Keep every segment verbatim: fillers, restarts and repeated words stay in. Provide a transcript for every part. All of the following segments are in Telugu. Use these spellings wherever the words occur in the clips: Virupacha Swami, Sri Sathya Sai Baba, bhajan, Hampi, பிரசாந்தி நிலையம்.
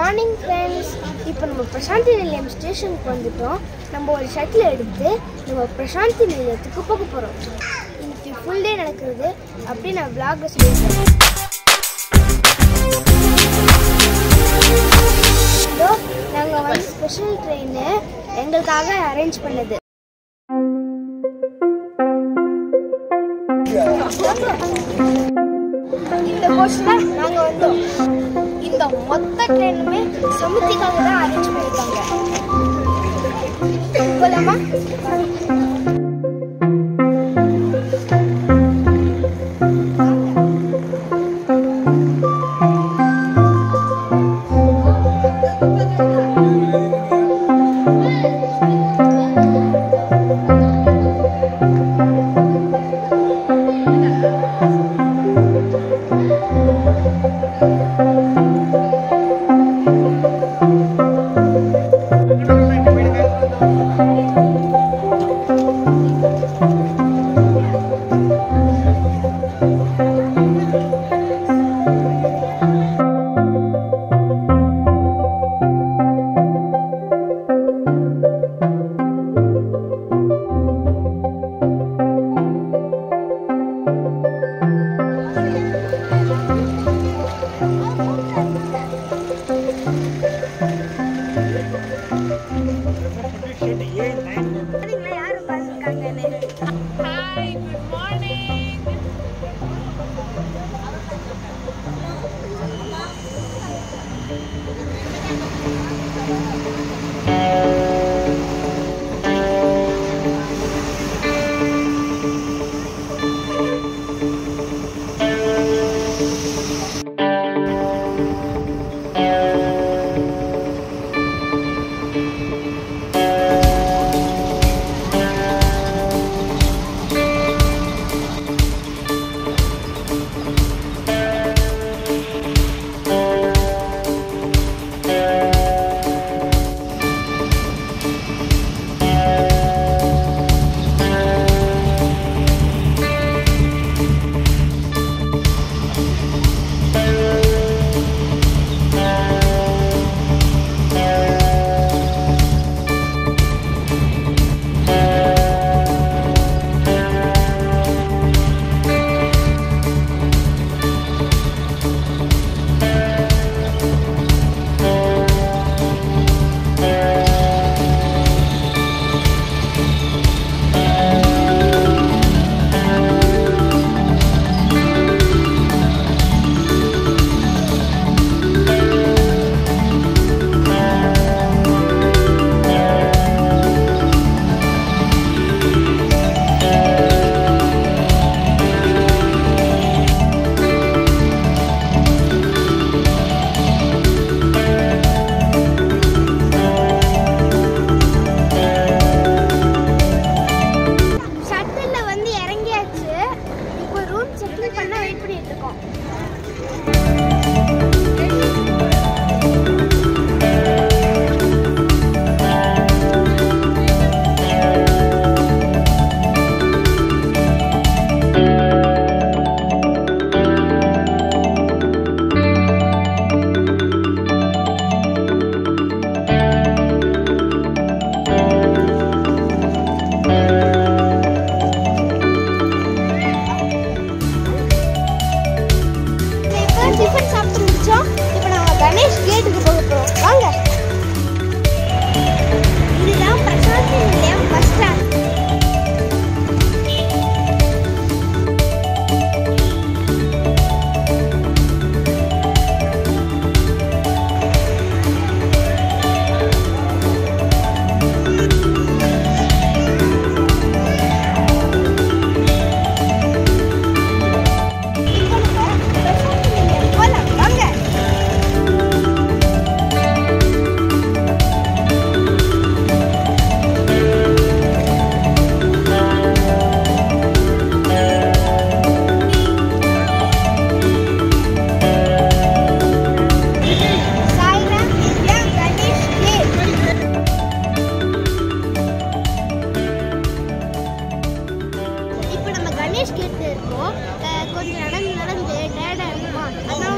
மார்னிங் ஃப்ரெண்ட்ஸ், இப்போ நம்ம பிரசாந்தி நிலையம் ஸ்டேஷனுக்கு வந்துட்டோம். நம்ம ஒரு ஷட்டில் எடுத்து நம்ம பிரசாந்தி நிலையத்துக்கு போக போகிறோம். இன்னைக்கு ஃபுல் டே நடக்கிறது அப்படி நான் விளாக சொல்லியிருக்கேன். ஹலோ, நாங்கள் வந்து ஸ்பெஷல் ட்ரெயினு எங்களுக்காக அரேஞ்ச் பண்ணது. இந்த கோஷில் நாங்கள் வந்தோம். இந்த மொத்த ட்ரெயினுமே சமுத்திக்காக தான் அரேஞ்ச் பண்ணியிருக்காங்க. போலாமா? கொஞ்சம் நடந்து நடந்து டேடாக இருக்குமா?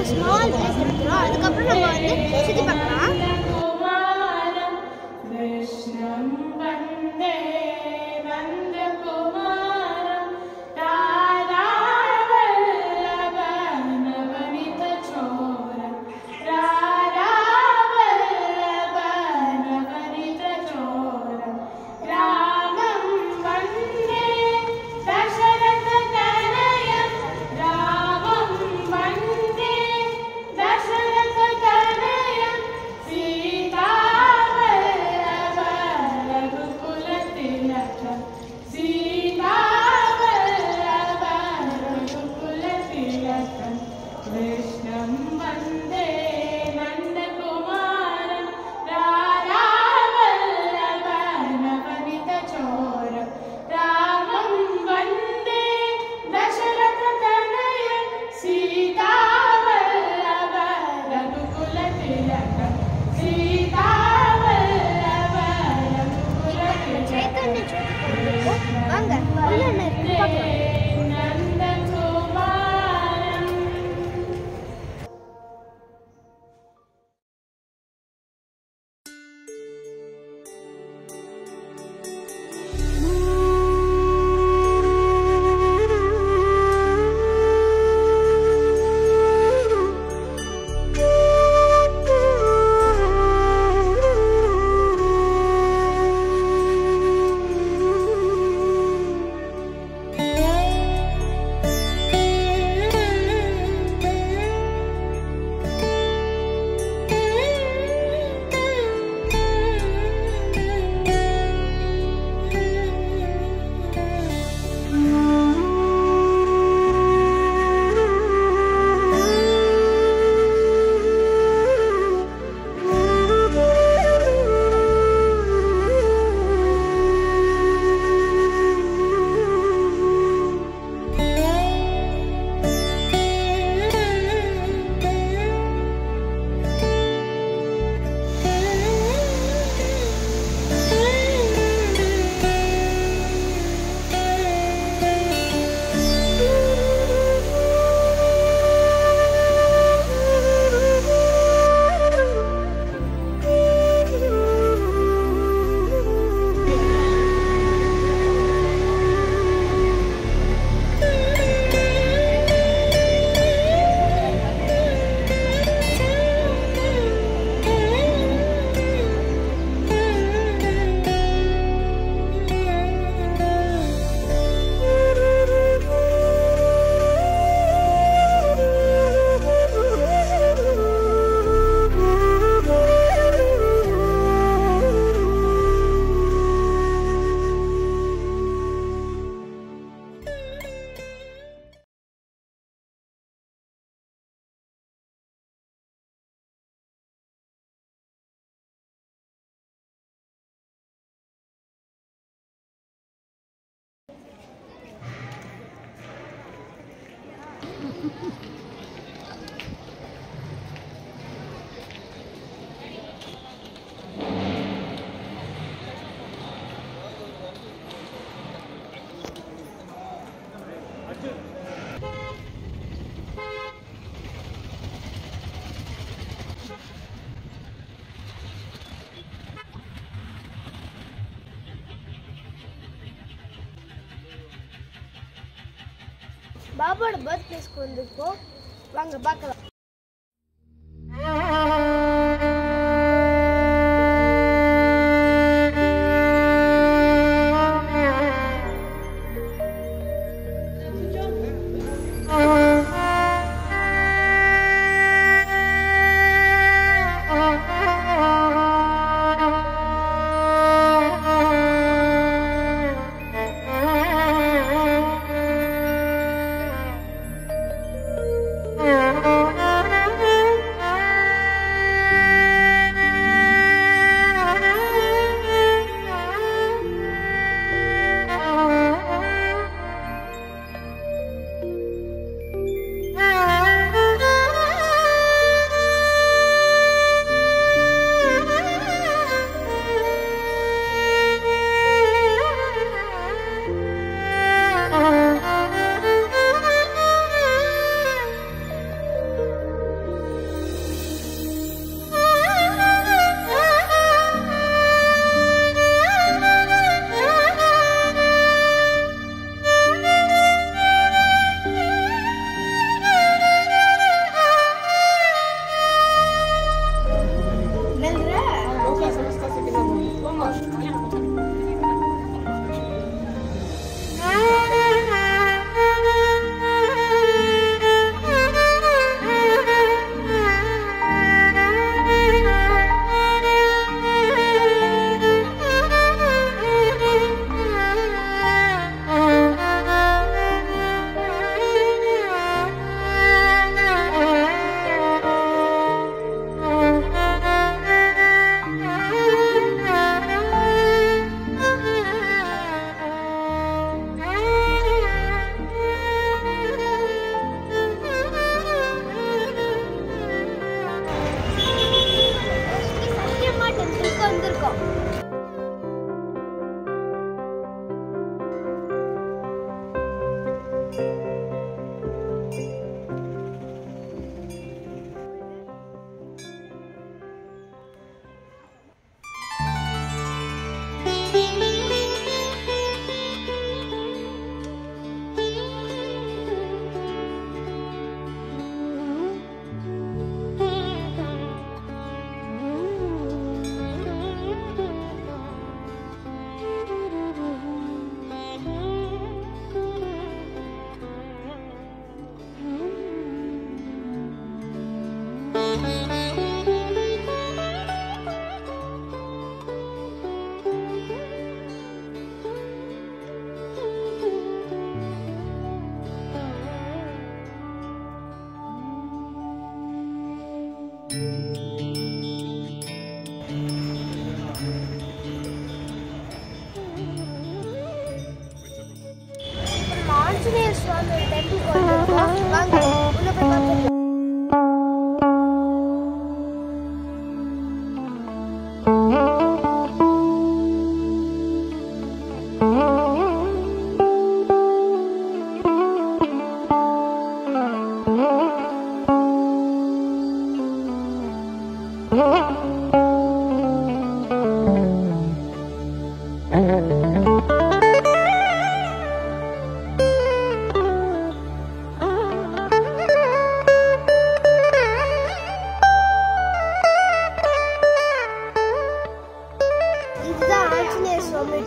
ஒரு small dress எடுத்துறோம். அதுக்கு அப்புறம் நம்ம வந்து சுத்தி பார்க்கலாம். பாபாவோட பர்த்டேஸ்க்கு வந்திருக்கோம், வாங்க பார்க்கலாம். Oh,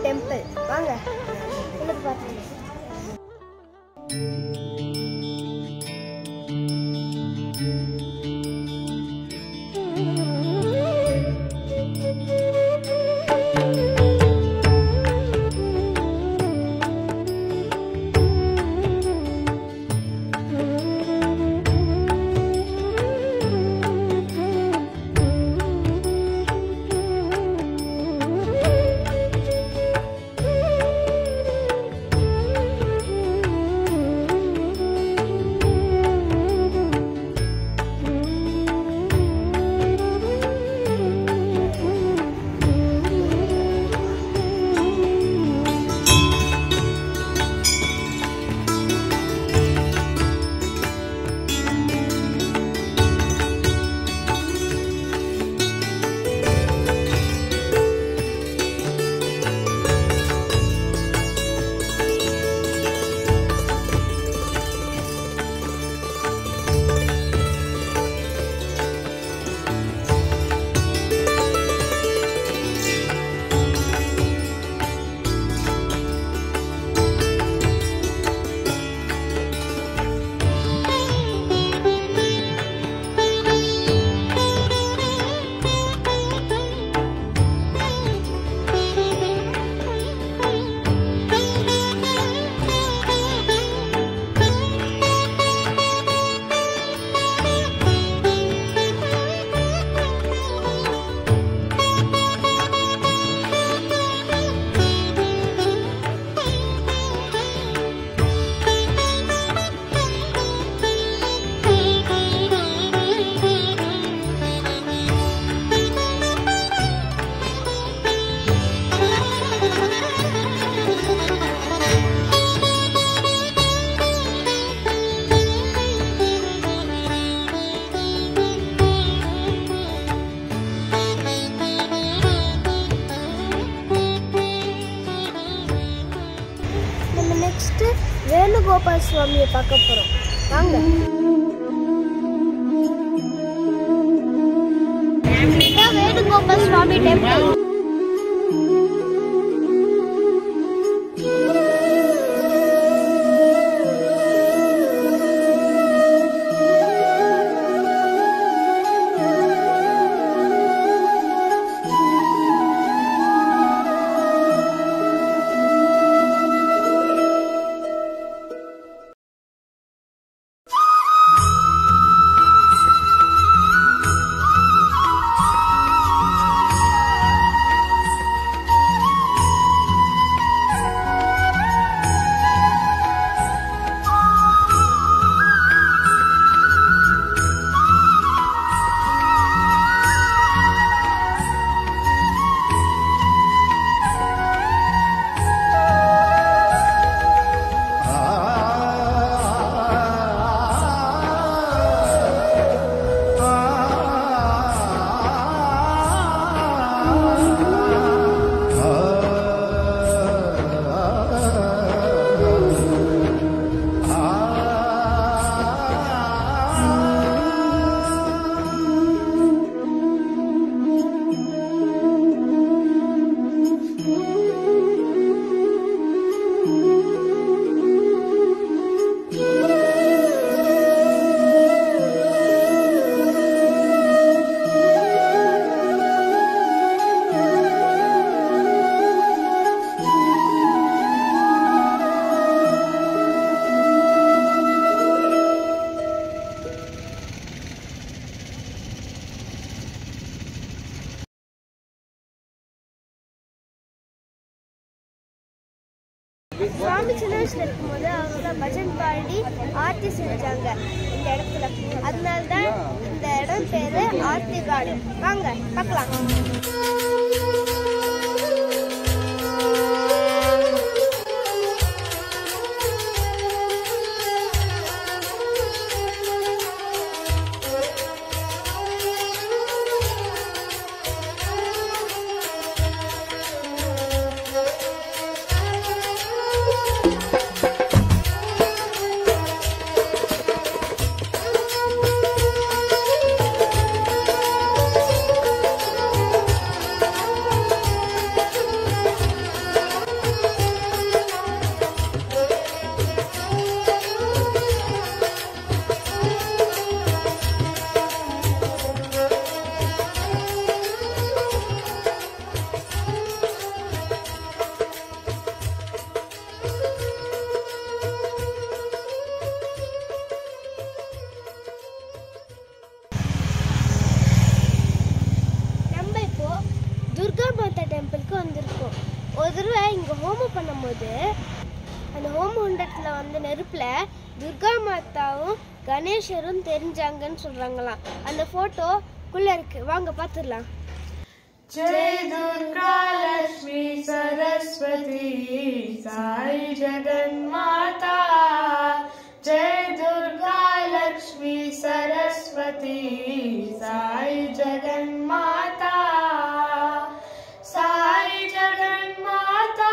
Temple. Vanga. Let's watch. Next, Virupacha Swami pakka porom. Vanga. This is Virupacha Swami temple. Swami Chinnavisla irukkumbodhu avanga bhajan paadi aarthi senjanga indha edathula adnalda indha edam peru aarthi garden vaanga paakalam. And home on that land and airplay, Durga Matao, Ganesh Arun Terinjangan Surangala, and the photo Kulak Wanga Patala. Jai Durga Lakshmi Saraswati, Sai Jagan Mata. Jai Durga Lakshmi Saraswati, Sai Jagan Mata. Sai Jagan Mata.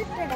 restricted.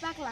That's college.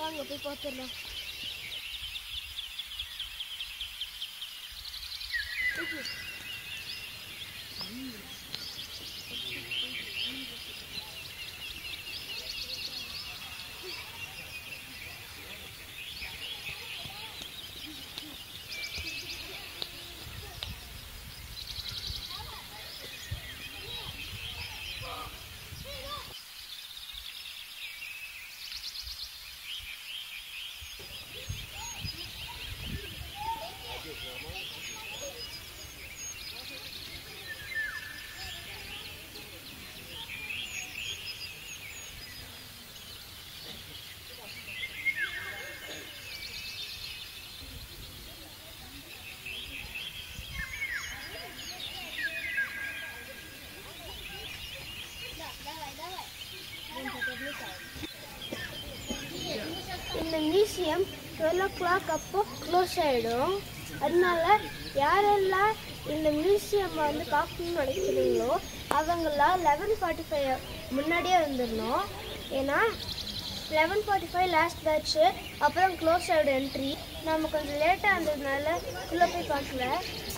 வாங்க போய் பார்த்துடலாம். இந்த மியூசியம் டுவெல் ஓ கிளாக் அப்போ க்ளோஸ் ஆகிடும். அதனால யாரெல்லாம் இந்த மியூசியம் வந்து பார்க்கணும்னு நினைக்கிறீங்களோ அவங்களாம் லெவன் ஃபார்ட்டி ஃபைவ் முன்னாடியே வந்துடணும். ஏன்னா eleven forty five last batch, அப்புறம் க்ளோஸ் ஆகிடும் என்ட்ரி. நம்ம கொஞ்சம் லேட்டாக வந்ததுனால உள்ளே போய் பார்க்கல,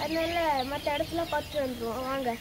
அதனால மற்ற இடத்துல பார்த்துட்டு வந்துடுவோம். வாங்க.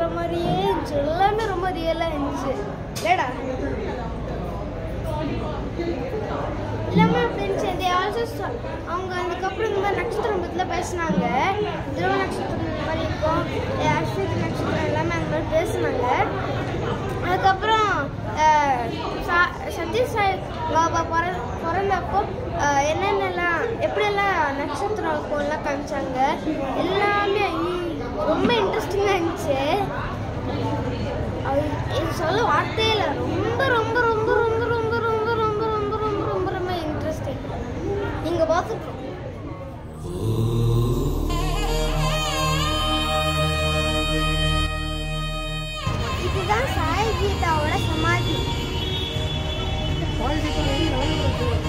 They also saw the couple in the next room with the Pesnanga. They were next to the actually the next room. What? It is a Sai Gita or a Samadhi. All people in all the world.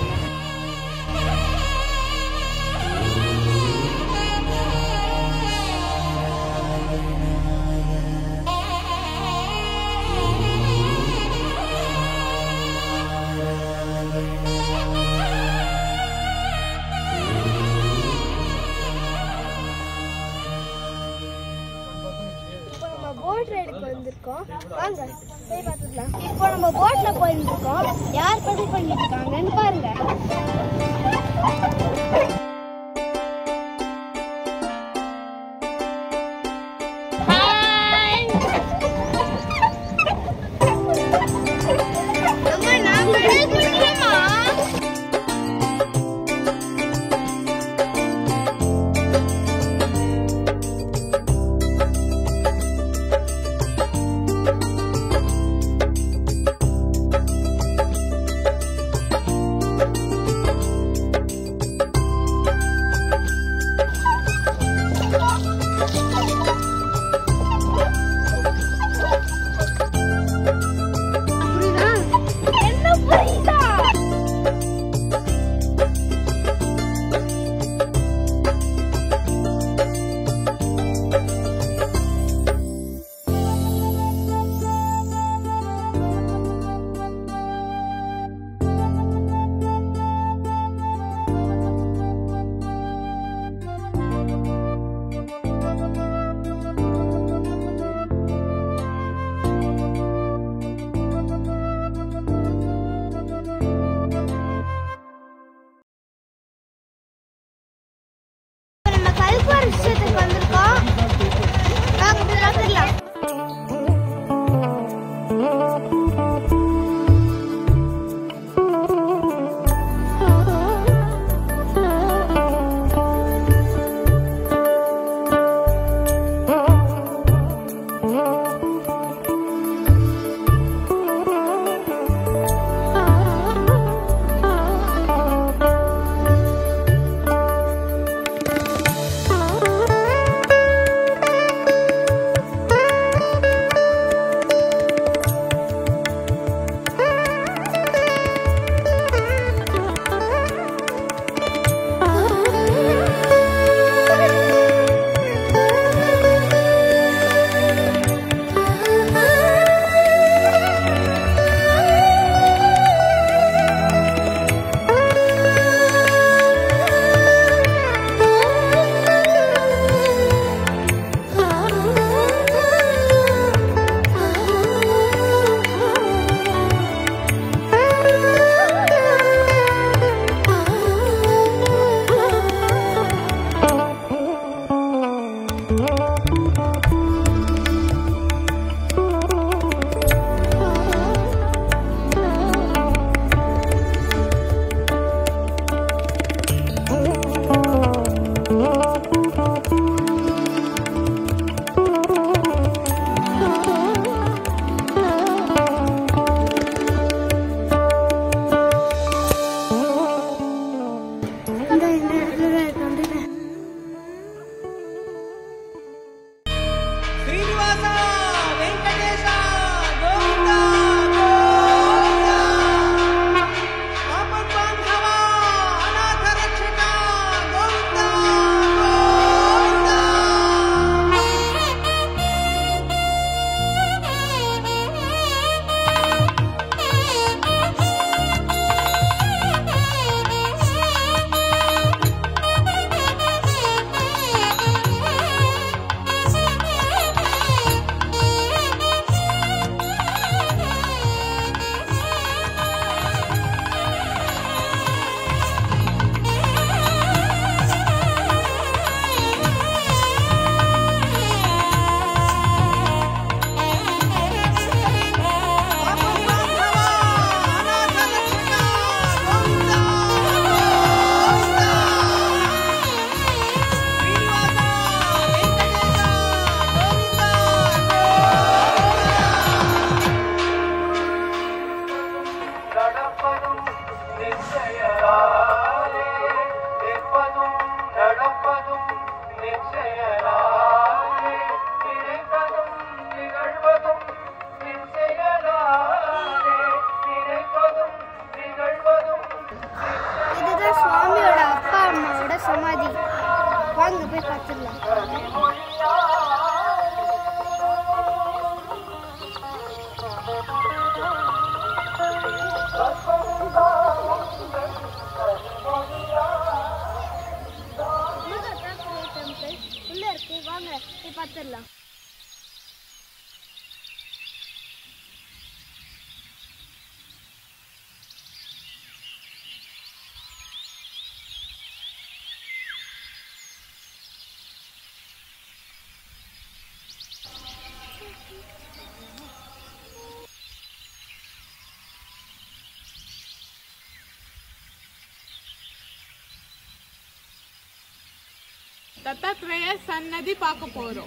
Tata Preya Sannadi Pakaporo.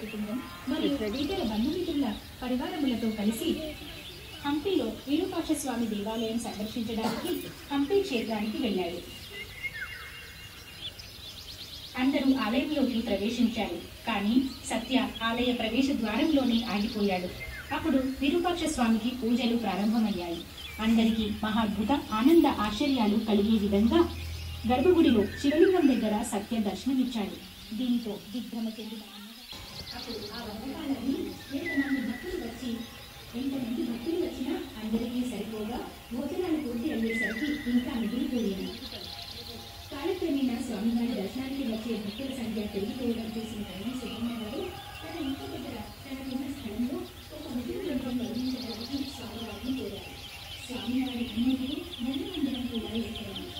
Mario Pradita Bandhumitulla, Parivaramullato Kalisi. Hampilo, Virupacha Swami Devalayam Sandarshinchadaniki, Hampi Kshetraniki Velladu. అందరూ ఆలయంలోకి ప్రవేశించారు. కానీ సత్య ఆలయ ప్రవేశ ద్వారంలోనే ఆగిపోయాడు. అప్పుడు విరూపాక్ష స్వామికి పూజలు ప్రారంభమయ్యాయి. అందరికీ మహాద్భుత ఆనంద ఆశ్చర్యాలు కలిగే విధంగా గర్భగుడిలో శివలింగం దగ్గర సత్య దర్శనమిచ్చాడు. దీంతో దిగ్భ్రమ చెందిన అప్పుడు ఆ వందకాలని ఎంతమంది భక్తులు వచ్చి ఎంతమంది భక్తులు వచ్చినా అందరికీ సరిపోగా భోజనాలు పూర్తి అయ్యేసరికి ఇంకా మిగిలిపోయాయి. కాలక్రమేణా స్వామివారి దర్శనానికి వచ్చే భక్తుల సంఖ్య పెరిగిపోవడం చేసిన కళ సుబ్రహ్మణ్యారు తన ఇంటి దగ్గర తనకున్న స్థలంలో ఒక మందిరం నిర్మించడానికి స్వామివారిని కోరారు. స్వామివారి అన్నింటిలో మంది మందిరం కూడా ఏర్పడింది.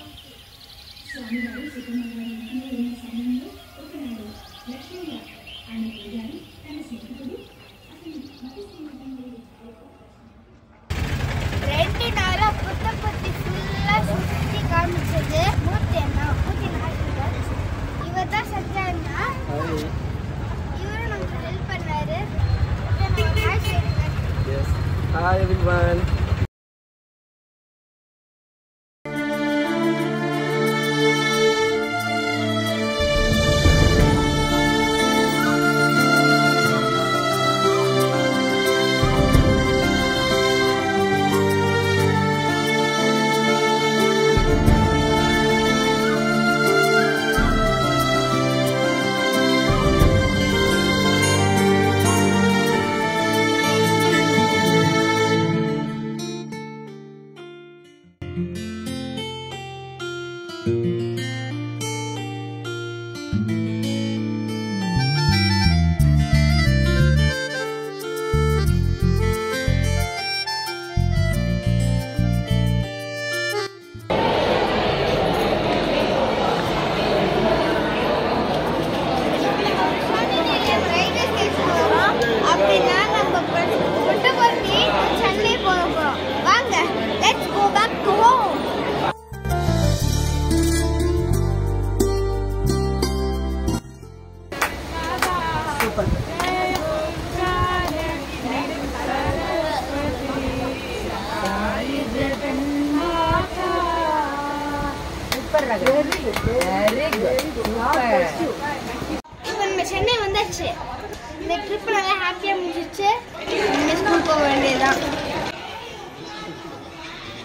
స్వామివారు సుబ్రహ్మణ్యారి ఇంట్లో ఉన్న సమయంలో ఒకనాడు లక్ష్మీగా ఆమె పేదారు తన స్నేహితుడు అతని మత శ్రీమంతంలో రెండున్నర పుట్ట పుట్టి ఫుల్లా సుస్థితి కామించదు. Hi everyone.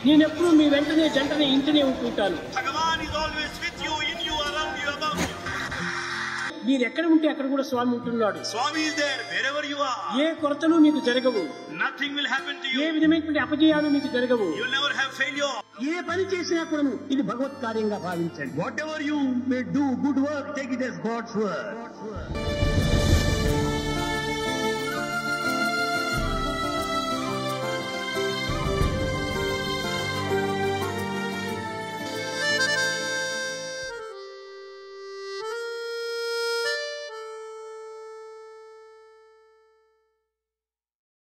నేను ఎప్పుడు మీ వెంటనే జంటనే ఇంటనే ఉంటుంటాను. మీరు ఎక్కడ ఉంటే అక్కడ కూడా స్వామి ఉంటున్నాడు. ఏ కొరతలు మీకు జరగవు. ఏ విధమైనటువంటి అపజయాలు మీకు జరగవు. ఏ పని చేసినా కూడా ఇది భగవత్ కార్యంగా భావించండి.